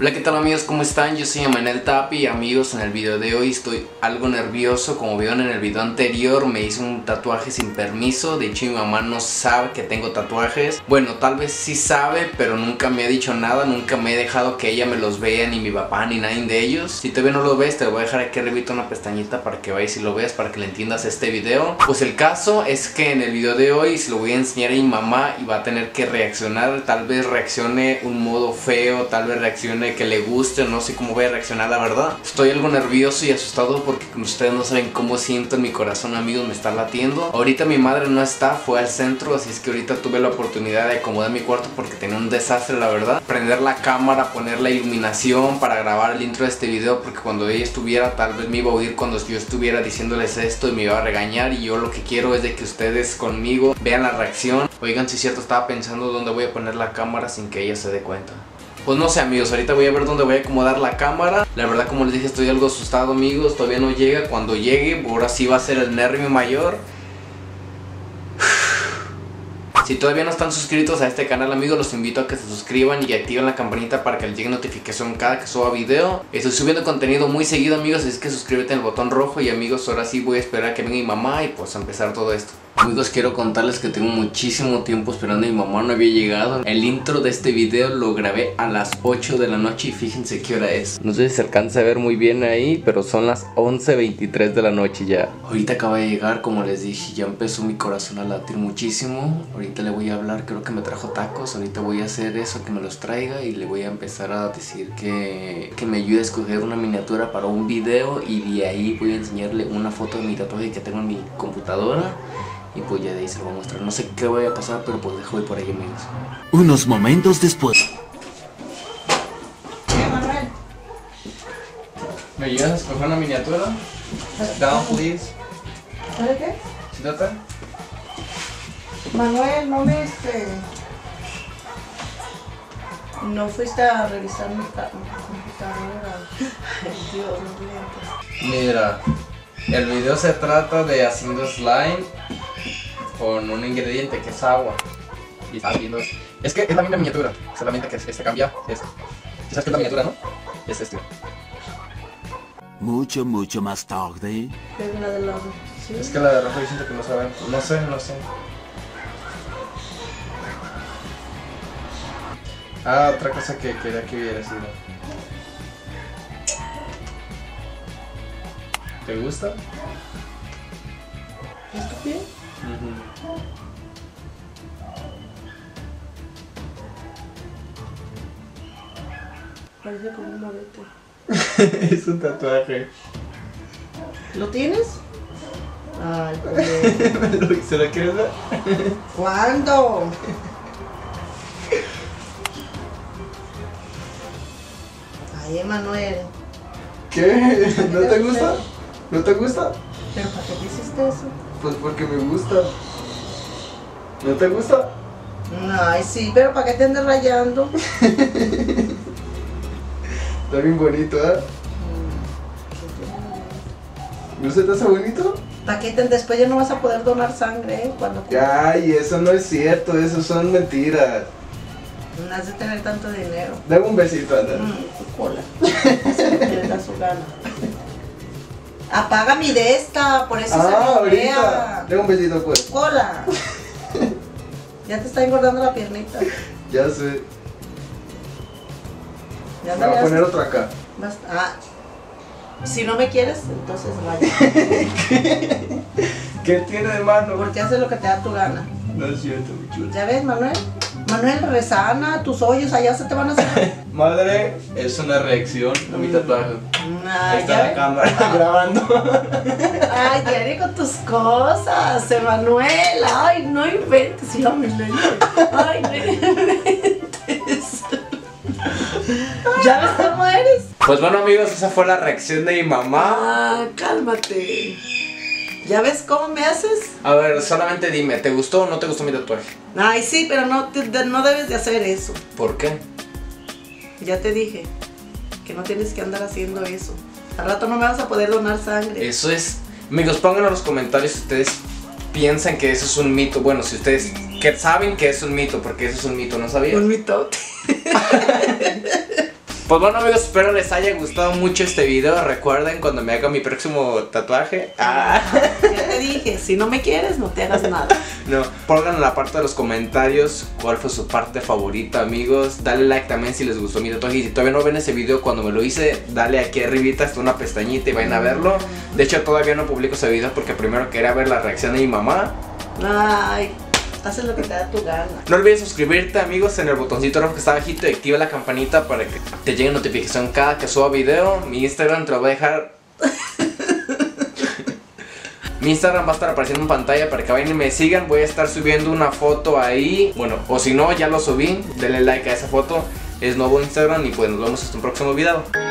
Hola, ¿qué tal amigos? ¿Cómo están? Yo soy Emmanuel Tapia y amigos, en el video de hoy estoy algo nervioso. Como vieron en el video anterior, me hice un tatuaje sin permiso. De hecho, mi mamá no sabe que tengo tatuajes. Bueno, tal vez sí sabe, pero nunca me ha dicho nada. Nunca me he dejado que ella me los vea, ni mi papá, ni nadie de ellos. Si todavía no lo ves, te lo voy a dejar aquí arribita una pestañita para que vayas y lo veas, para que le entiendas este video. Pues el caso es que en el video de hoy se lo voy a enseñar a mi mamá y va a tener que reaccionar. Tal vez reaccione un modo feo, tal vez reaccione que le guste, no sé cómo voy a reaccionar, la verdad. Estoy algo nervioso y asustado porque ustedes no saben cómo siento en mi corazón, amigos, me está latiendo. Ahorita mi madre no está, fue al centro, así es que ahorita tuve la oportunidad de acomodar mi cuarto porque tenía un desastre, la verdad. Prender la cámara, poner la iluminación para grabar el intro de este video, porque cuando ella estuviera tal vez me iba a oír cuando yo estuviera diciéndoles esto y me iba a regañar, y yo lo que quiero es de que ustedes conmigo vean la reacción. Oigan, si es cierto, estaba pensando dónde voy a poner la cámara sin que ella se dé cuenta. Pues no sé amigos, ahorita voy a ver dónde voy a acomodar la cámara. La verdad, como les dije, estoy algo asustado amigos, todavía no llega. Cuando llegue, ahora sí va a ser el nervio mayor. Si todavía no están suscritos a este canal amigos, los invito a que se suscriban y activen la campanita para que les llegue notificación cada que suba video. Estoy subiendo contenido muy seguido amigos, así es que suscríbete en el botón rojo. Y amigos, ahora sí voy a esperar a que venga mi mamá y pues a empezar todo esto. Amigos, quiero contarles que tengo muchísimo tiempo esperando a mi mamá, no había llegado. El intro de este video lo grabé a las 8 de la noche y fíjense qué hora es. No sé si se alcanza a ver muy bien ahí, pero son las 11:23 de la noche ya. Ahorita acaba de llegar, como les dije, ya empezó mi corazón a latir muchísimo. Ahorita le voy a hablar, creo que me trajo tacos. Ahorita voy a hacer eso, que me los traiga, y le voy a empezar a decir que me ayude a escoger una miniatura para un video, y de ahí voy a enseñarle una foto de mi tatuaje que tengo en mi computadora, y pues ya de ahí se lo voy a mostrar. No sé qué voy a pasar, pero pues dejo ir por ahí amigos. Unos momentos después. Manuel, ¿me ayudas a escoger una miniatura? Down, please. ¿Para qué? ¿Chidota? Manuel, no me no fuiste a revisar mi computadora. Ay, Dios, no me mientas. Mira, el video se trata de haciendo slime con un ingrediente que es agua. Y está viendo. Es que es la misma miniatura, solamente que se cambia esto. ¿Sabes qué es la miniatura, no? Es este. Mucho más tarde. Es la de rojo. ¿Sí? Es que la de rojo yo siento que no saben. No sé. Ah, otra cosa que quería que vieras, mira. ¿Te gusta? ¿Es tu pie? Parece como un morete. Es un tatuaje. ¿Lo tienes? Ay, pero... ¿Se lo quieres ver? ¿Cuándo? Ay, Emmanuel. ¿Qué? ¿No te gusta? ¿No te gusta? ¿Pero para qué te hiciste eso? Pues porque me gusta. ¿No te gusta? Ay, sí, pero ¿para qué te andas rayando? Está bien bonito, ¿eh? ¿No se te hace bonito? ¿Para qué te... Después ya no vas a poder donar sangre, ¿eh? Cuando... Ay, eso no es cierto, eso son mentiras. No has de tener tanto dinero. Dame un besito, Andrés. Cola. Si no quieres dar su gana. Apaga mi de esta, por eso se me vea. Dame un besito, pues. Cola. Ya te está engordando la piernita. Ya sé. Ya me voy a poner otra acá. Si no me quieres, entonces vaya. ¿Qué tiene de mano? Porque haces lo que te da tu gana. No es cierto, mi chula. ¿Ya ves, Manuel? Manuel, resana tus hoyos, allá se te van a hacer. Madre, es una reacción a mi tatuaje. Ahí está la cámara grabando. Ay, qué rico tus cosas, Emmanuel. Ay, no inventes. Sí, ay, no inventes. ¿Ya ves cómo eres? Pues bueno amigos, esa fue la reacción de mi mamá. Ah, cálmate. ¿Ya ves cómo me haces? A ver, solamente dime, ¿te gustó o no te gustó mi tatuaje? Ay, sí, pero no debes de hacer eso. ¿Por qué? Ya te dije que no tienes que andar haciendo eso. Al rato no me vas a poder donar sangre. Eso es... Amigos, pónganlo en los comentarios si ustedes piensan que eso es un mito. Bueno, si ustedes que saben que es un mito, porque eso es un mito, ¿no sabías? Un mitote. Pues bueno, amigos, espero les haya gustado mucho este video. Recuerden cuando me haga mi próximo tatuaje. Ah. Ya te dije, si no me quieres, no te hagas nada. No, pongan en la parte de los comentarios cuál fue su parte favorita, amigos. Dale like también si les gustó mi tatuaje. Y si todavía no ven ese video cuando me lo hice, dale aquí arribita hasta una pestañita y vayan a verlo. De hecho, todavía no publico ese video porque primero quería ver la reacción de mi mamá. Ay. Haces lo que te da tu gana. No olvides suscribirte, amigos, en el botoncito rojo que está abajito, y activa la campanita para que te llegue notificación cada que suba video. Mi Instagram te lo voy a dejar. Mi Instagram va a estar apareciendo en pantalla para que vayan y me sigan. Voy a estar subiendo una foto ahí. Bueno, o si no, ya lo subí. Denle like a esa foto. Es nuevo Instagram y pues nos vemos hasta un próximo video.